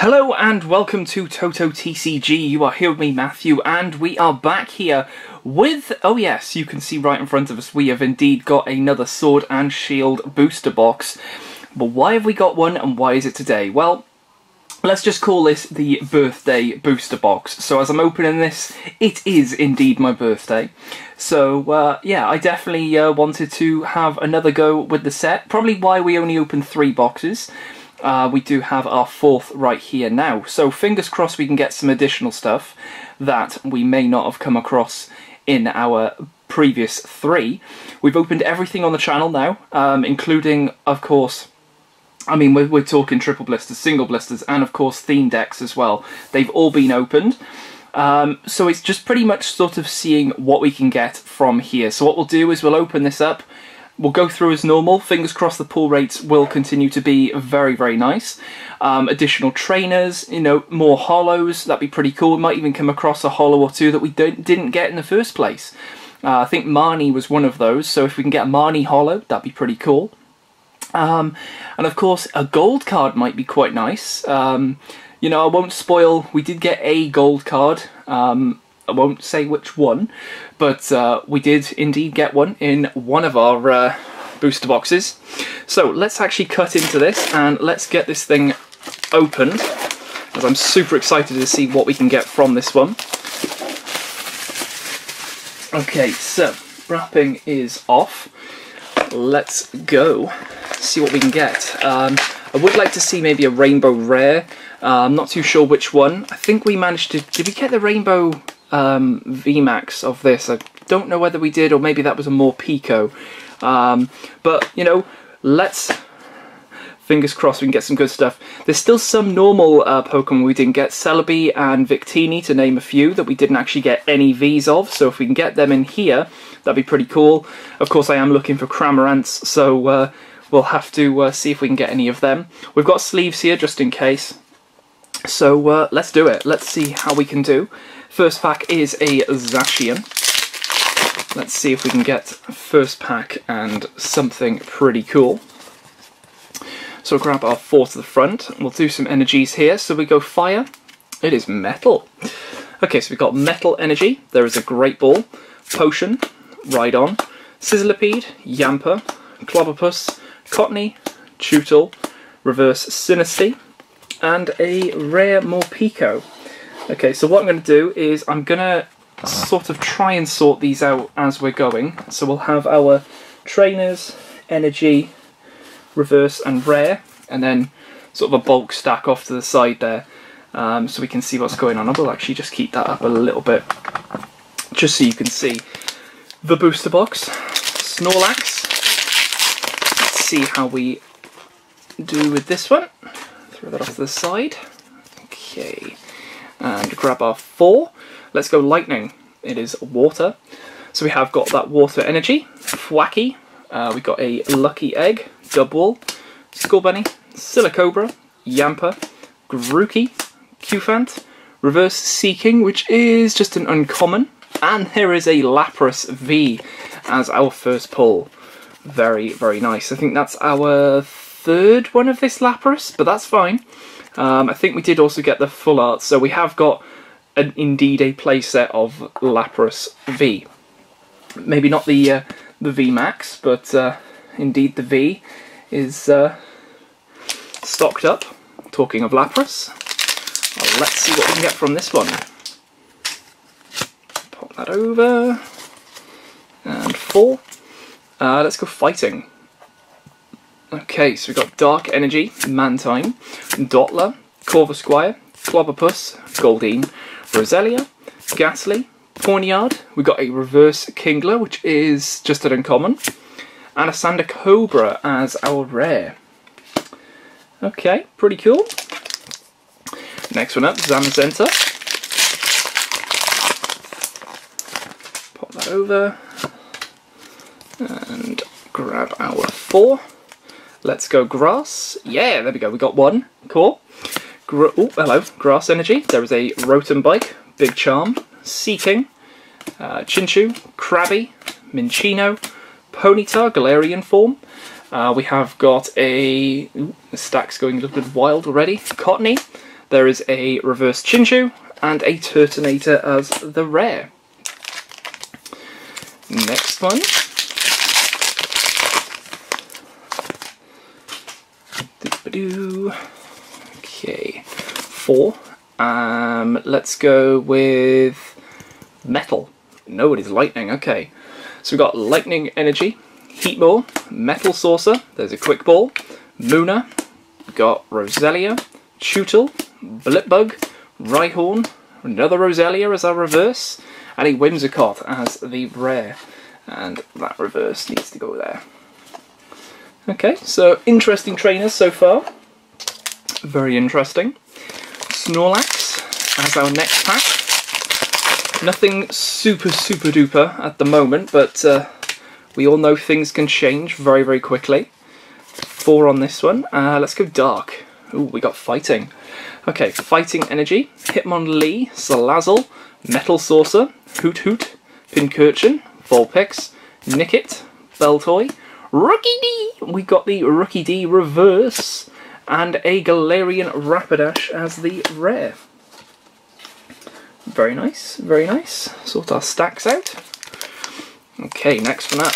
Hello and welcome to Toto TCG. You are here with me, Matthew, and we are back here with, oh yes, you can see right in front of us, we have indeed got another Sword and Shield booster box. But why have we got one and why is it today? Well, let's just call this the birthday booster box. So as I'm opening this, it is indeed my birthday. So yeah, I definitely wanted to have another go with the set. Probably why we only opened three boxes. We do have our fourth right here now, so fingers crossed we can get some additional stuff that we may not have come across in our previous three. We've opened everything on the channel now, including, of course, I mean, we're talking triple blisters, single blisters, and of course theme decks as well. They've all been opened. So it's just pretty much sort of seeing what we can get from here. So what we'll do is we'll open this up. We'll go through as normal. Fingers crossed the pull rates will continue to be very, very nice. Additional trainers, you know, more hollows. That'd be pretty cool. We might even come across a hollow or two that we didn't get in the first place. I think Marnie was one of those. So if we can get a Marnie hollow, that'd be pretty cool. And of course, a gold card might be quite nice. You know, I won't spoil. We did get a gold card. I won't say which one, but we did indeed get one in one of our booster boxes. So let's actually cut into this and let's get this thing opened, as I'm super excited to see what we can get from this one. Okay, so wrapping is off. Let's go see what we can get. I would like to see maybe a Rainbow Rare. I'm not too sure which one. I think we managed to... Did we get the Rainbow... VMAX of this? I don't know whether we did, or maybe that was a more Pico. But you know, let's fingers crossed we can get some good stuff. There's still some normal Pokemon we didn't get, Celebi and Victini to name a few that we didn't actually get any V's of, so if we can get them in here, that'd be pretty cool. Of course I am looking for Cramorants, so we'll have to see if we can get any of them. We've got sleeves here just in case, so let's do it. Let's see how we can do. First pack is a Zacian. Let's see if we can get first pack and something pretty cool. So we'll grab our four to the front. We'll do some energies here. So we go fire. It is metal. Okay, so we've got metal energy. There is a Great Ball. Potion. Rhydon. Sizzlipede. Yamper. Clobbopus. Cottony. Tootle. Reverse Sinistea. And a rare Morpeko. Okay, so what I'm going to do is I'm going to sort of try and sort these out as we're going. So we'll have our trainers, energy, reverse and rare, and then sort of a bulk stack off to the side there, so we can see what's going on. I will actually just keep that up a little bit, just so you can see the booster box. Snorlax. Let's see how we do with this one. Throw that off to the side. Okay. And grab our four. Let's go lightning. It is water. So we have got that water energy. Fwacky. We got a lucky egg. Dubwool. Scorbunny. Silicobra. Yamper. Grookey. Cufant. Reverse Seeking, which is just an uncommon. And here is a Lapras V as our first pull. Very, very nice. I think that's our third one of this Lapras, but that's fine. I think we did also get the full art, so we have got indeed a playset of Lapras V. Maybe not the the VMAX, but indeed the V is stocked up. Talking of Lapras, well, let's see what we can get from this one. Pop that over. And four. Let's go fighting. Okay, so we've got Dark Energy, Mantine, Dottler, Corvusquire, Clobbopus, Goldeen, Roselia, Ghastly, Pawniard. We've got a Reverse Kingler, which is just an uncommon, and a Sandacobra as our rare. Okay, pretty cool. Next one up, Zamazenta. Pop that over. And grab our four. Let's go grass. Yeah, there we go. We got one. Cool. Oh, hello. Grass energy. There is a Rotom Bike. Big Charm. Seeking. Chinchou. Krabby. Minccino. Ponyta. Galarian form. We have got a... Ooh, the stack's going a little bit wild already. Cottony. There is a reverse Chinchou and a Turtonator as the rare. Next one. Okay, four. Let's go with Metal. No, it is Lightning, okay. So we've got Lightning Energy, Heatmore, Metal Saucer, there's a Quick Ball, Muna, we've got Roselia, Tootle, Blipbug, Rhyhorn, another Roselia as our reverse, and a Whimsicott as the rare. And that reverse needs to go there. Okay, so interesting trainers so far. Very interesting. Snorlax as our next pack. Nothing super duper at the moment, but we all know things can change very quickly. Four on this one. Let's go Dark. Ooh, we got Fighting. Okay, Fighting Energy, Hitmonlee, Salazzle, Metal Saucer, Hoothoot, Pincurchin, Vulpix, Nickit, Baltoy, Rookidee! We got the Rookidee reverse and a Galarian Rapidash as the rare. Very nice, very nice. Sort our stacks out. Okay, next one up.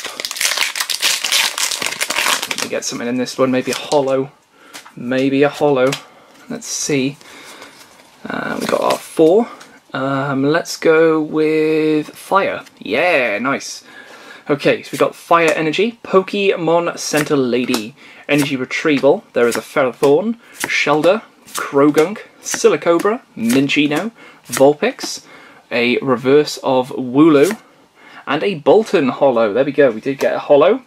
Let me get something in this one, maybe a holo. Maybe a holo. Let's see. We got our four. Let's go with Fire. Yeah, nice. Okay, so we got Fire Energy, Pokemon Center Lady, Energy Retrieval, there is a Ferrothorn, Shellder, Krogunk, Silicobra, Minccino, Vulpix, a reverse of Wooloo, and a Bolton holo. There we go, we did get a holo.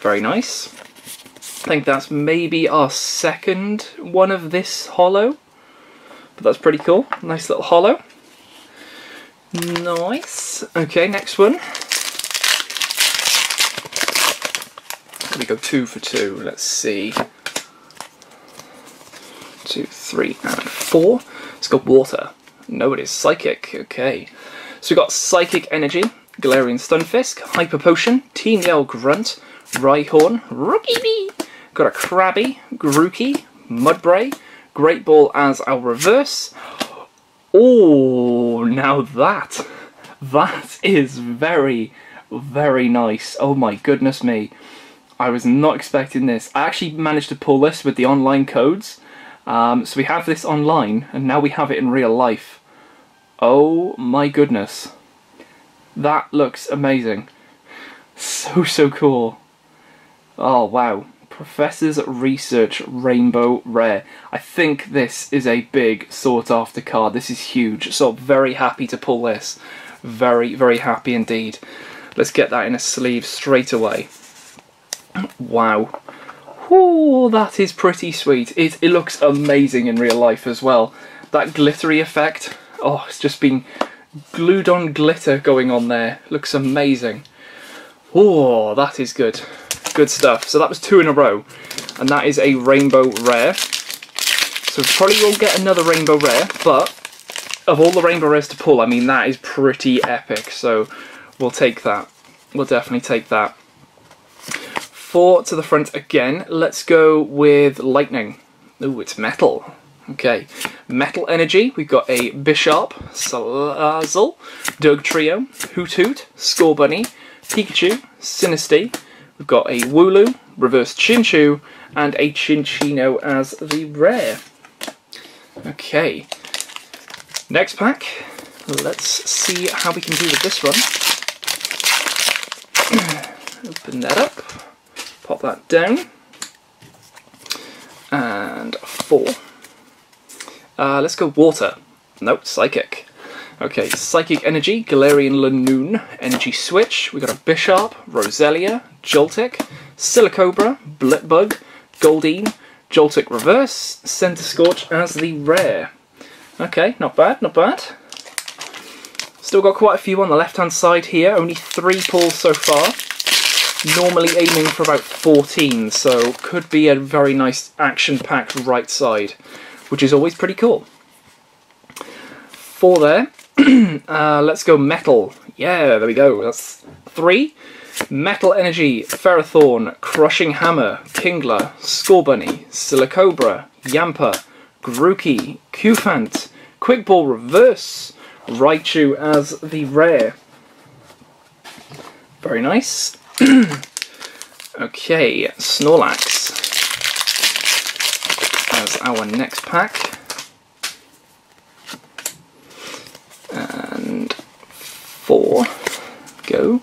Very nice. I think that's maybe our second one of this holo, but that's pretty cool. Nice little holo. Nice. Okay, next one. We go 2 for 2. Let's see. 2, 3, and 4. Let's go Water. No, it is Psychic. Okay. So we've got Psychic Energy, Galarian Stunfisk, Hyper Potion, Team Yell Grunt, Rhyhorn, Rookidee. Got a Krabby, Grookey, Mudbray, Great Ball as our reverse. Oh, now that is very nice. Oh my goodness me. I was not expecting this. I actually managed to pull this with the online codes. So we have this online, and now we have it in real life. Oh my goodness. That looks amazing. So cool. Oh wow. Professor's Research Rainbow Rare. I think this is a big sought after card. This is huge. So I'm very happy to pull this. Very happy indeed. Let's get that in a sleeve straight away. Wow. Ooh, that is pretty sweet. It looks amazing in real life as well. That glittery effect. Oh, it's just been glued on glitter going on there. Looks amazing. Oh, that is good. Good stuff. So that was 2 in a row. And that is a Rainbow Rare. So we probably will get another Rainbow Rare, but of all the Rainbow Rares to pull, I mean, that is pretty epic. So we'll take that. We'll definitely take that. 4 to the front again. Let's go with Lightning. Ooh, it's Metal. Okay. Metal Energy. We've got a Bisharp, Salazzle, Dugtrio, Hoothoot, Scorbunny, Pikachu, Sinistea. We've got a Wooloo, Reverse Chinchou, and a Cinchino as the rare. Okay. Next pack. Let's see how we can do with this one. Open that up. Pop that down, and 4. Let's go Water. Nope, Psychic. Okay, Psychic Energy, Galarian Lanoon, Energy Switch. We got a Bisharp, Roselia, Joltik, Silicobra, Blipbug, Goldeen, Joltik Reverse, Centiskorch as the rare. Okay, not bad, not bad. Still got quite a few on the left-hand side here. Only 3 pulls so far. Normally aiming for about 14, so could be a very nice action-packed right side, which is always pretty cool. 4 there. Let's go Metal. Yeah, there we go. That's 3. Metal Energy, Ferrothorn, Crushing Hammer, Kingler, Scorbunny, Silicobra, Yamper, Grookey, Cufant, Quick Ball Reverse, Raichu as the rare. Very nice. Okay, Snorlax as our next pack. And 4. Go.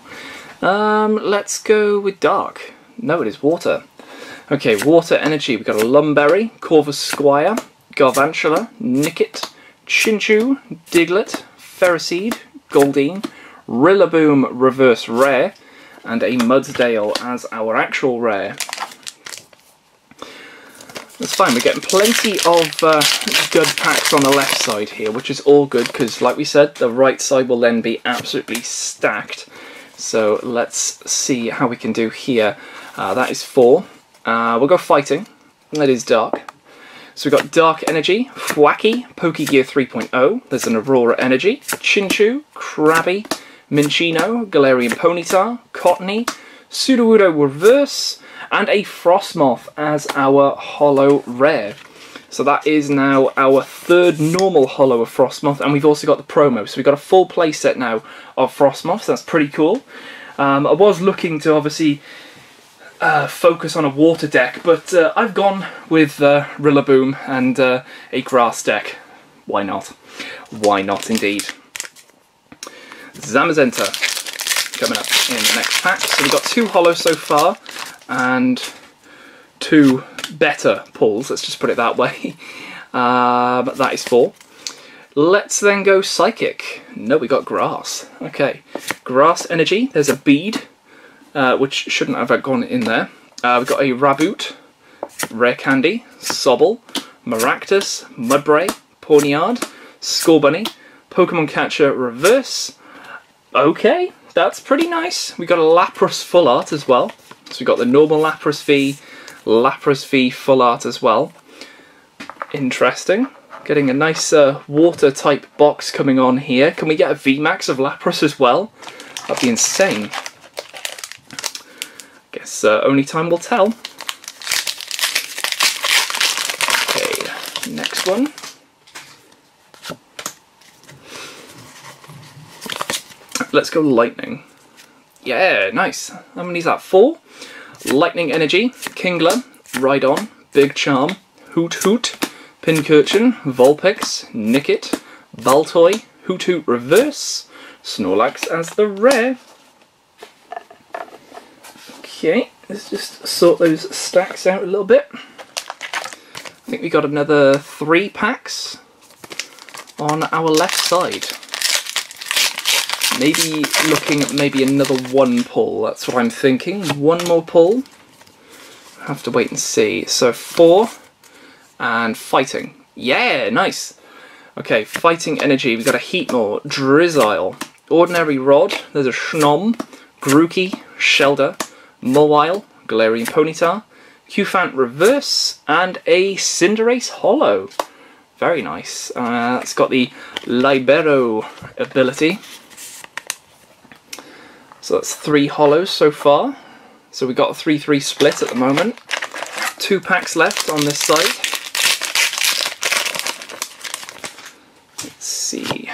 Let's go with Dark. No, it is Water. Okay, Water Energy. We've got a Lumberry, Corvus Squire, Garvantula, Nickit, Chinchou, Diglett, Ferroseed, Goldeen, Rillaboom Reverse Rare, and a Mudsdale as our actual rare. That's fine, we're getting plenty of good packs on the left side here, which is all good because, like we said, the right side will then be absolutely stacked. So let's see how we can do here. That is 4. We'll go Fighting. That is Dark. So we've got Dark Energy, Thwacky, Pokegear 3.0, there's an Aurora Energy, Chinchou, Krabby, Minccino, Galarian Ponyta, Cottony, Sudowoodo Reverse, and a Frostmoth as our Holo Rare. So that is now our third normal Holo of Frostmoth, and we've also got the promo. So we've got a full playset now of Frostmoth, so that's pretty cool. I was looking to obviously focus on a water deck, but I've gone with Rillaboom and a grass deck. Why not? Why not indeed? Zamazenta coming up in the next pack. So we've got 2 holos so far and 2 better pulls, let's just put it that way. But that is 4. Let's then go Psychic. No, we got Grass. Okay, Grass Energy, there's a Bead, which shouldn't have gone in there. We've got a Raboot, Rare Candy, Sobble, Maractus, Mudbray, Pawniard, Scorbunny, Pokemon Catcher Reverse. Okay, that's pretty nice. We've got a Lapras Full Art as well. So we've got the normal Lapras V Full Art as well. Interesting. Getting a nice water type box coming on here. Can we get a VMAX of Lapras as well? That'd be insane. Guess only time will tell. Okay, next one. Let's go Lightning. Yeah, nice. How many is that? 4. Lightning Energy, Kingler, Rhydon, Big Charm, Hoothoot, Pincurchin, Vulpix, Nickit, Baltoy, Hoothoot Reverse, Snorlax as the rare. Okay, let's just sort those stacks out a little bit. I think we got another 3 packs on our left side. Maybe looking at maybe another 1 pull, that's what I'm thinking. 1 more pull. Have to wait and see. So 4 and Fighting. Yeah, nice. Okay, Fighting Energy, we've got a Heatmore, Drizzile, Ordinary Rod, there's a Schnom, Grookey, Shellder, Mawile, Galarian Ponyta, Cufant Reverse, and a Cinderace Holo. Very nice. It's got the Libero ability. So that's 3 holos so far. So we've got a 3-3 split at the moment. 2 packs left on this side. Let's see.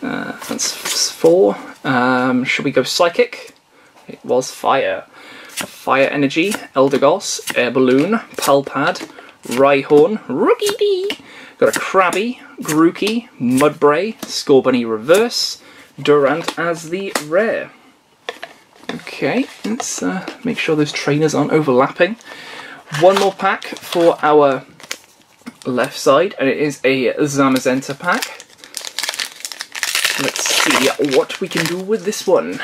That's 4. Should we go Psychic? It was Fire. Fire Energy, Eldegoss, Air Balloon, Palpad, Rhyhorn, Rookidee. Got a Krabby, Grookey, Mudbray, Scorbunny Reverse, Durant as the rare. Okay, let's make sure those trainers aren't overlapping. 1 more pack for our left side, and it is a Zamazenta pack. Let's see what we can do with this one.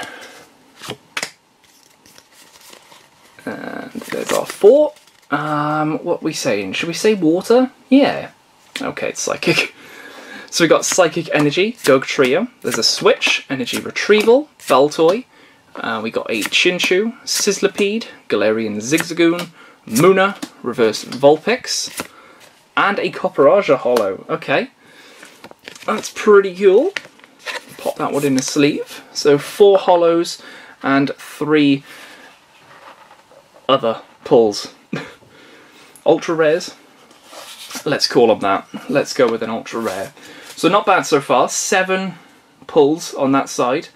And there's our 4. What are we saying? Should we say Water? Yeah. Okay, it's Psychic. So we got Psychic Energy, Dugtrio. There's a Switch, Energy Retrieval, Baltoy. We got a Chinchou, Sizzlipede, Galarian Zigzagoon, Muna, Reverse Vulpix, and a Copperaja Holo. Okay. That's pretty cool. Pop that one in the sleeve. So 4 holos and 3 other pulls. Ultra rares. Let's call them that. Let's go with an ultra rare. So not bad so far. 7 pulls on that side.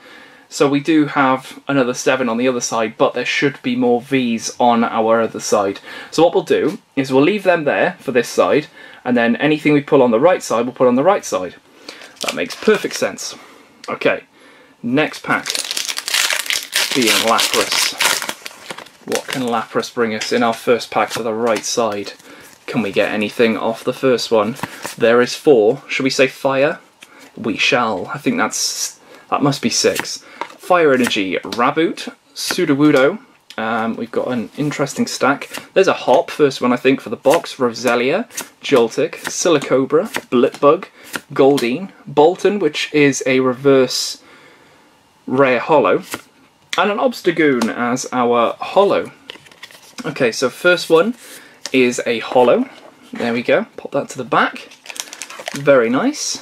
So we do have another 7 on the other side, but there should be more Vs on our other side. So what we'll do is we'll leave them there for this side, and then anything we pull on the right side, we'll put on the right side. That makes perfect sense. Okay, next pack, being Lapras. What can Lapras bring us in our first pack for the right side? Can we get anything off the first one? There is 4. Should we say fire? We shall. I think that must be 6. Fire Energy, Raboot, Sudowoodo, we've got an interesting stack. There's a Hop, first one I think for the box, Roselia, Joltik, Silicobra, Blipbug, Goldeen, Bolton, which is a reverse rare holo, and an Obstagoon as our holo. Okay, so first one is a holo. There we go, pop that to the back. Very nice.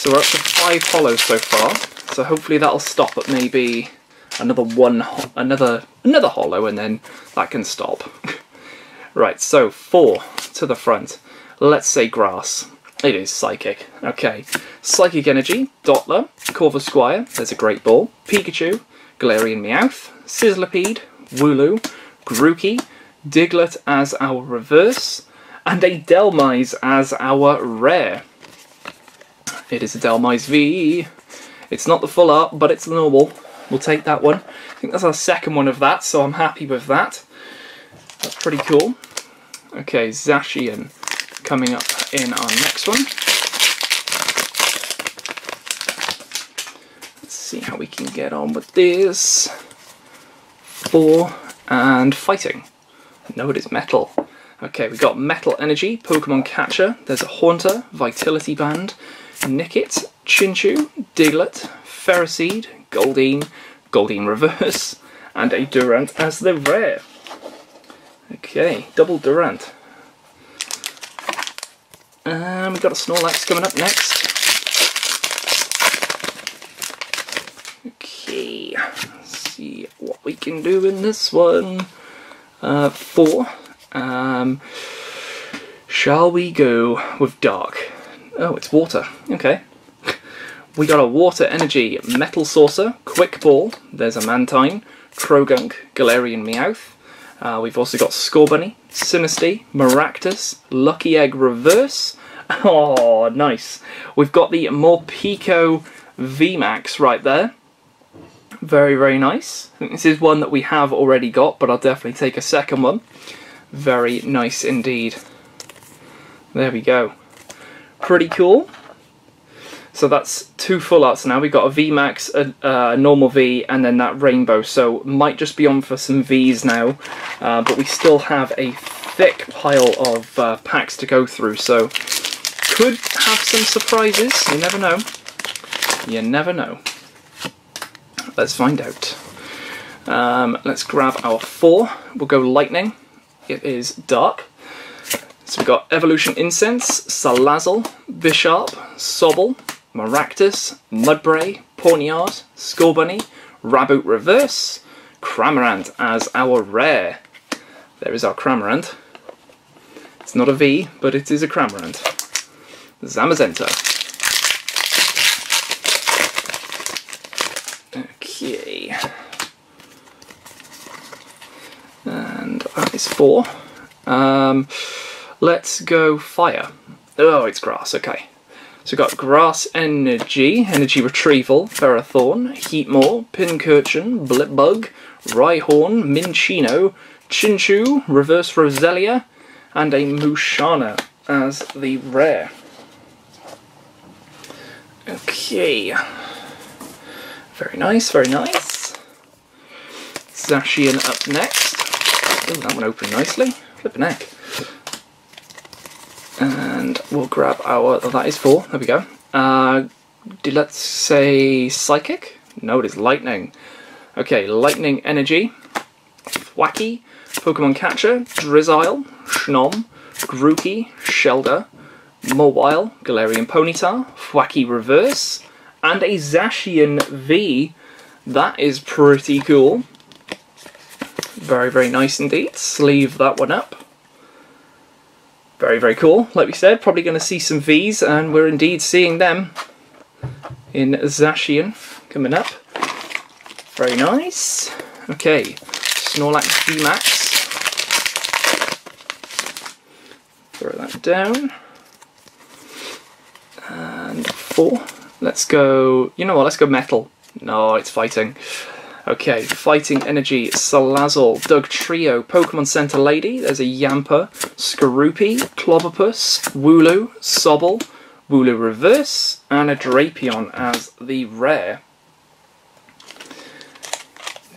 So we're up to 5 holos so far. So hopefully that'll stop at maybe another one, another holo, and then that can stop. Right, so 4 to the front. Let's say grass. It is psychic. Okay, Psychic Energy, Dottler, Corvusquire, there's a Great Ball, Pikachu, Galarian Meowth, Sizzlipede, Wooloo, Grookey, Diglett as our reverse, and a Delmise as our rare. It is a Delmise V. It's not the full art, but it's normal. We'll take that one. I think that's our second one of that, so I'm happy with that. That's pretty cool. Okay, Zacian coming up in our next one. Let's see how we can get on with this. 4 and fighting. No, it is metal. Okay, we've got Metal Energy, Pokemon Catcher, there's a Haunter, Vitality Band, Nickit, Chinchou, Diglett, Ferroseed, Goldeen, Goldeen Reverse, and a Durant as the rare. Okay, double Durant. And we've got a Snorlax coming up next. Okay, let's see what we can do in this one. 4. Shall we go with dark? Oh, it's water. Okay. We got a Water Energy, Metal Saucer, Quick Ball, there's a Mantine, Krogunk, Galarian Meowth. We've also got Scorbunny, Sinistea, Maractus, Lucky Egg Reverse. Oh, nice. We've got the Morpeko VMAX right there. Very, very nice. I think this is one that we have already got, but I'll definitely take a second one. Very nice indeed. There we go. Pretty cool. So that's 2 full arts now. We've got a VMAX, a normal V, and then that rainbow. So might just be on for some Vs now, but we still have a thick pile of packs to go through. So could have some surprises. You never know. You never know. Let's find out. Let's grab our 4. We'll go lightning. It is dark. So we've got Evolution Incense, Salazzle, Bisharp, Sobble, Maractus, Mudbray, Pawniard, Scorbunny, Raboot Reverse, Cramorant as our rare. There is our Cramorant. It's not a V, but it is a Cramorant. Zamazenta. Okay, and that is 4. Let's go fire. Oh, it's grass, okay. So we've got Grass Energy, Energy Retrieval, Ferrothorn, Heatmore, Pincurchin, Blipbug, Rhyhorn, Minccino, Chinchou, Reverse Roselia, and a Mushana as the rare. Okay. Very nice, very nice. Zacian up next. Ooh, that one opened nicely. Flippin' heck. And we'll grab our... Oh, that is 4. There we go. Let's say Psychic? No, it is Lightning. Okay, Lightning Energy. Wacky. Pokemon Catcher. Drizzile. Snom. Grookey. Shellder. Mawile. Galarian Ponyta. Wacky Reverse. And a Zacian V. That is pretty cool. Very, very nice indeed. Sleeve that one up. Very, very cool. Like we said, probably going to see some Vs, and we're indeed seeing them in Zacian coming up. Very nice. Okay, Snorlax VMAX. Throw that down. And 4. Let's go, you know what, let's go metal. No, it's fighting. Okay, Fighting Energy, Salazzle, Dugtrio, Pokemon Center Lady, there's a Yamper, Skorupi, Clobbopus, Wooloo, Sobble, Wooloo Reverse, and a Drapion as the rare.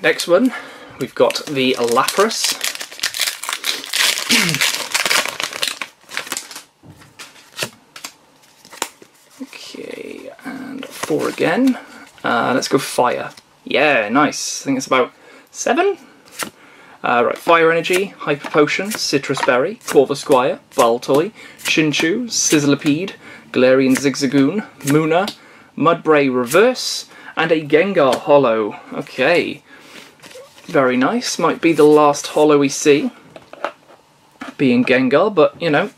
Next one, we've got the Lapras. Okay, and 4 again. Let's go fire. Yeah, nice. I think it's about 7. Right, Fire Energy, Hyper Potion, Citrus Berry, Corvusquire, Baltoy, Chinchou, Sizzlipede, Galarian Zigzagoon, Muna, Mudbray Reverse, and a Gengar Holo. Okay, very nice. Might be the last Holo we see, being Gengar, but you know,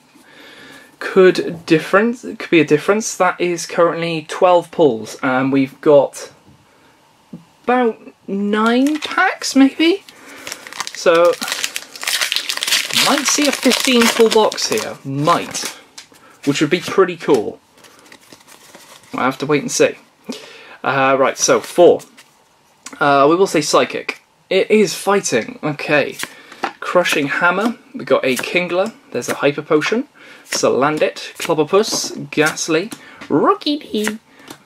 could be a difference. That is currently 12 pulls, and we've got about 9 packs, maybe? So, might see a 15 full box here. Might. Which would be pretty cool. I'll have to wait and see. Right, so 4. We will say Psychic. It is fighting. Okay. Crushing Hammer. We've got a Kingler. There's a Hyper Potion. Salandit. Clobbopus. Ghastly. Rookidee.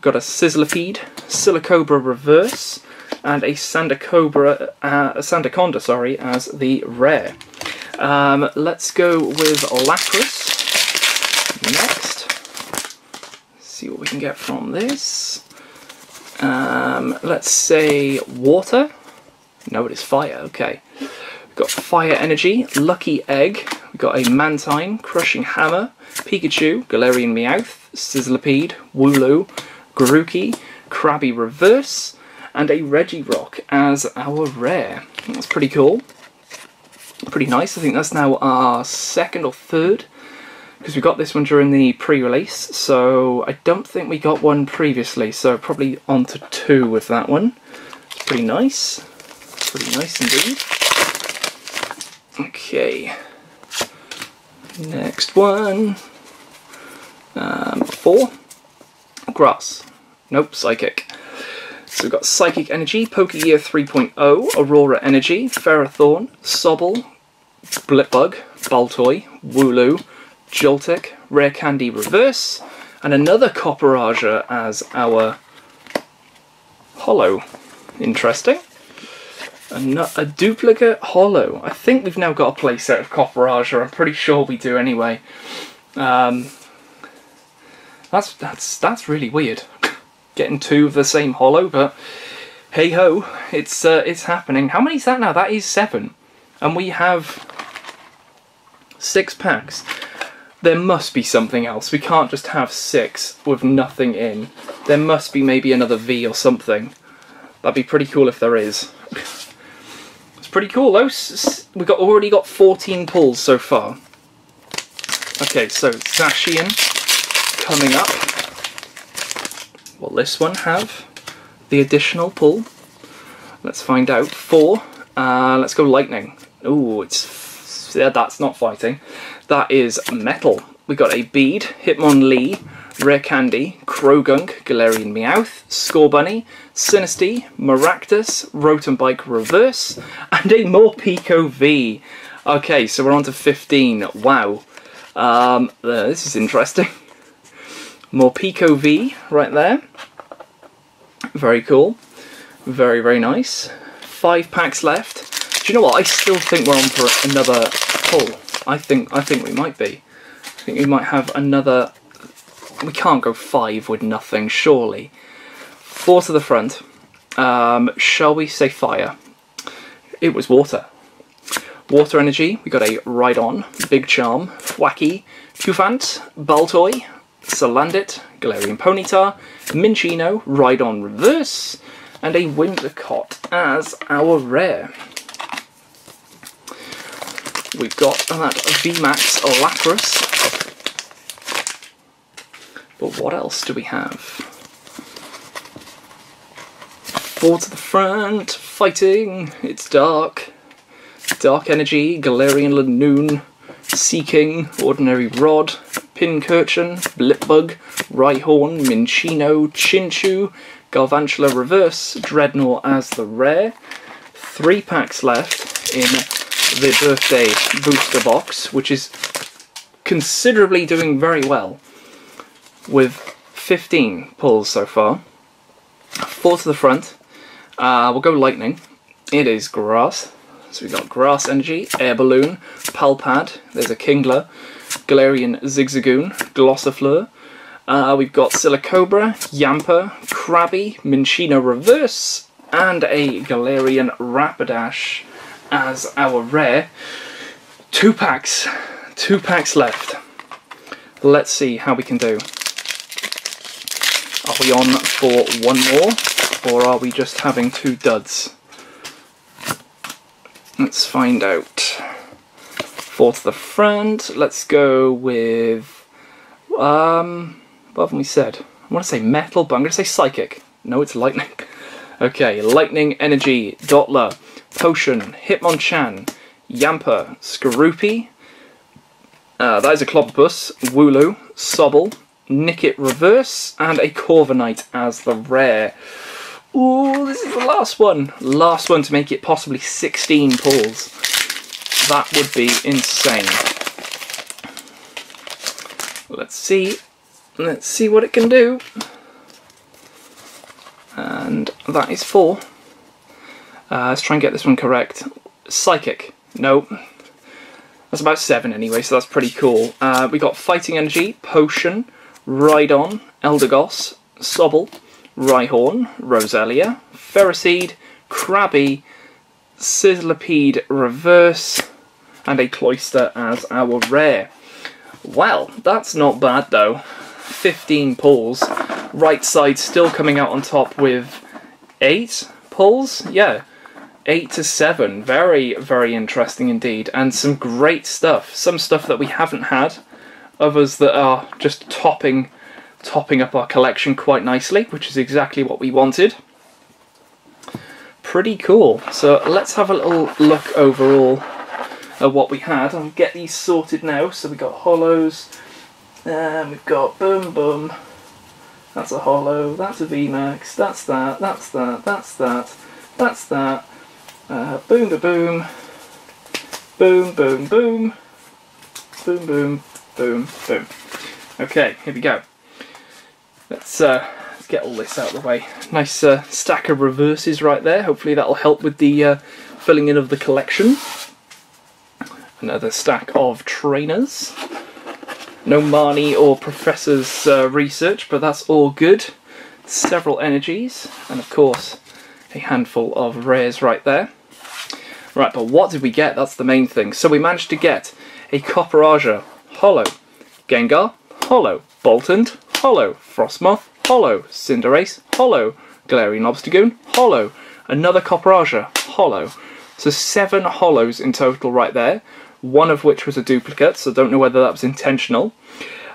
Got a Sizzlipede, Silicobra Reverse, and a Sandaconda, sorry, as the rare. Let's go with Lapras next. See what we can get from this. Let's say water. No, it is fire. Okay. We've got Fire Energy, Lucky Egg. We've got a Mantine, Crushing Hammer, Pikachu, Galarian Meowth, Sizzlipede, Wooloo, Grookey, Krabby Reverse, and a Regirock as our rare. That's pretty cool. Pretty nice. I think that's now our 2nd or 3rd, because we got this one during the pre-release, so I don't think we got one previously, so probably on to 2 with that one. It's pretty nice. Pretty nice indeed. Okay. Next one. 4. Grass. Nope, Psychic. So we've got Psychic Energy, Pokegear 3.0, Aurora Energy, Ferrothorn, Sobble, Blipbug, Baltoy, Wooloo, Joltik, Rare Candy Reverse, and another Copperaja as our Holo. Interesting. A duplicate Holo. I think we've now got a playset of Copperaja. I'm pretty sure we do anyway. That's really weird, getting 2 of the same holo, but hey ho, it's happening. How many is that now? That is 7, and we have 6 packs. There must be something else. We can't just have 6 with nothing in. There must be maybe another V or something. That'd be pretty cool if there is. It's pretty cool though. We've already got 14 pulls so far. Okay, so Zacian. Coming up, will this one have the additional pull? Let's find out. 4. Let's go lightning. Ooh, yeah, that's not fighting. That is metal. We got a bead, Hitmonlee, Rare Candy, Krogunk, Galarian Meowth, Scorbunny, Sinistea, Maractus, Rotombike Reverse, and a Morpeko V. Okay, so we're on to 15. Wow, this is interesting. Morpeko V right there. Very cool. Very, very nice. 5 packs left. Do you know what? I still think we're on for another pull. I think we might be. I think we might have another. We can't go 5 with nothing, surely. 4 to the front. Shall we say fire? It was water. Water energy. We got a Rhydon, Big Charm, Thwacky, Cufant, Baltoy, Salandit, Galarian Ponyta, Minccino, Rhydon Reverse, and a Whimsicott as our rare. we've got that VMAX Lapras. But what else do we have? Forward to the front, fighting, it's dark. Dark Energy, Galarian Lanoon, Seeking, Ordinary Rod, Pincurchin, Blipbug, Rhyhorn, Minccino, Chinchou, Garvantula Reverse, Dreadnought as the rare. 3 packs left in the birthday booster box, which is considerably doing very well with 15 pulls so far. 4 to the front, we'll go Lightning, it is Grass. So we've got Grass Energy, Air Balloon, Palpad, there's a Kingler, Galarian Zigzagoon, Glossifleur, we've got Silicobra, Yamper, Krabby, Minccino Reverse, and a Galarian Rapidash as our rare. 2 packs left. Let's see how we can do. Are we on for one more, or are we just having 2 duds? Let's find out. 4 to the front. Let's go with what haven't we said? I want to say metal, but I'm going to say psychic. No, it's lightning. Okay, Lightning Energy, Dottler, Potion, Hitmonchan, Yamper, Skorupi. That is a Clobbopus, Wooloo, Sobble, Nickit Reverse, and a Corviknight as the rare. Ooh, this is the last one. Last one to make it possibly 16 pulls. That would be insane. Let's see what it can do. And that is 4. Let's try and get this one correct. Psychic. Nope. That's about 7 anyway, so that's pretty cool. We got Fighting Energy, Potion, Rhydon, Eldegoss, Sobble, Rhyhorn, Roselia, Ferrothorn, Krabby, Sizzlipede Reverse, and a Cloyster as our rare. Well, that's not bad though. 15 pulls. Right side still coming out on top with 8 pulls. Yeah, 8 to 7. Very, very interesting indeed. And some great stuff. Some stuff that we haven't had. Others that are just topping up our collection quite nicely, which is exactly what we wanted. Pretty cool. So let's have a little look overall at what we had. I'll get these sorted now. So we've got hollows, and we've got boom boom. That's a hollow, that's a VMAX, that's that, that's that, that's that, that's that. Boom ba boom, boom boom boom, boom boom boom boom. Okay, here we go. Let's get all this out of the way. Nice stack of reverses right there. Hopefully that'll help with the filling in of the collection. Another stack of trainers. No Marnie or Professor's research, but that's all good. Several energies, and of course a handful of rares right there. Right, but what did we get? That's the main thing. So we managed to get a Copperajah Hollow, Gengar Hollow, Boltund Hollow, Frostmoth Hollow, Cinderace Hollow, Galarian Obstagoon Hollow, another Copperajah Hollow. So 7 hollows in total right there, one of which was a duplicate, so don't know whether that was intentional.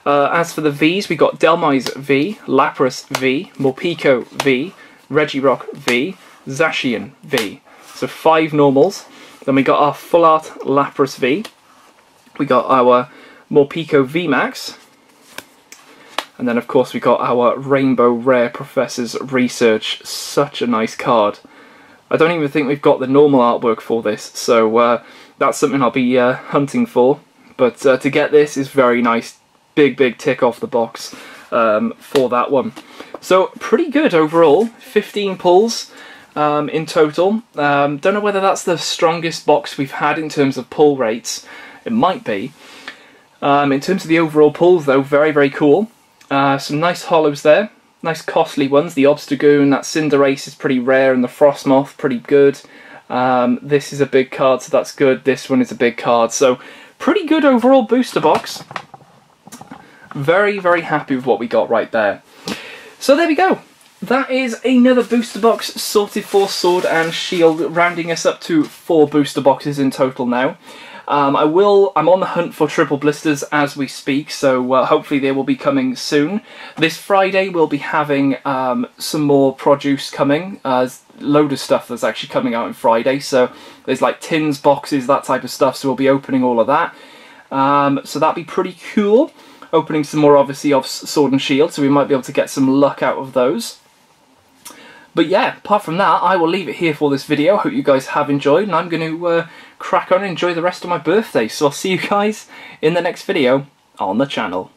As for the Vs, we got Delmise V, Lapras V, Morpeko V, Regirock V, Zacian V. So 5 normals. Then we got our Full Art Lapras V. We got our Morpeko VMAX. And then, of course, we got our Rainbow Rare Professor's Research. Such a nice card. I don't even think we've got the normal artwork for this, so that's something I'll be hunting for. But to get this is very nice. Big, big tick off the box for that one. So, pretty good overall. 15 pulls in total. Don't know whether that's the strongest box we've had in terms of pull rates. It might be. In terms of the overall pulls, though, very, very cool. Some nice hollows there, nice costly ones. The Obstagoon, that Cinderace is pretty rare, and the Frostmoth, pretty good. This is a big card, so that's good. This one is a big card, so pretty good overall booster box. Very, very happy with what we got right there. So there we go. That is another booster box sorted for Sword and Shield, rounding us up to 4 booster boxes in total now. I'm on the hunt for triple blisters as we speak, so hopefully they will be coming soon. This Friday we'll be having some more produce coming. Load of stuff that's actually coming out on Friday, so there's like tins, boxes, that type of stuff, so we'll be opening all of that. So that'd be pretty cool. Opening some more, obviously, of Sword and Shield, so we might be able to get some luck out of those. But yeah, apart from that, I will leave it here for this video. Hope you guys have enjoyed, and I'm going to crack on and enjoy the rest of my birthday. So I'll see you guys in the next video on the channel.